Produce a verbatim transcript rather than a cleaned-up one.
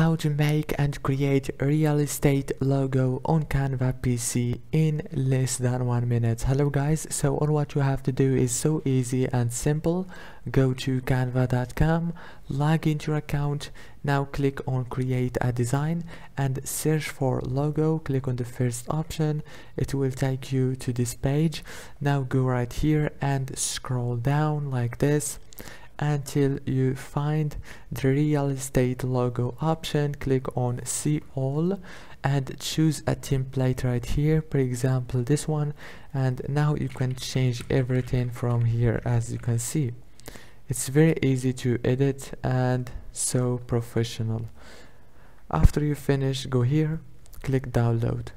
How to make and create a real estate logo on Canva P C in less than one minute. Hello guys, so all what you have to do is so easy and simple. Go to canva dot com, log into your account, now click on create a design and search for logo. Click on the first option, it will take you to this page. Now go right here and scroll down like this until you find the real estate logo option. Click on see all and choose a template right here, for example this one, and now you can change everything from here. As you can see, it's very easy to edit and so professional. After you finish, go here, click download.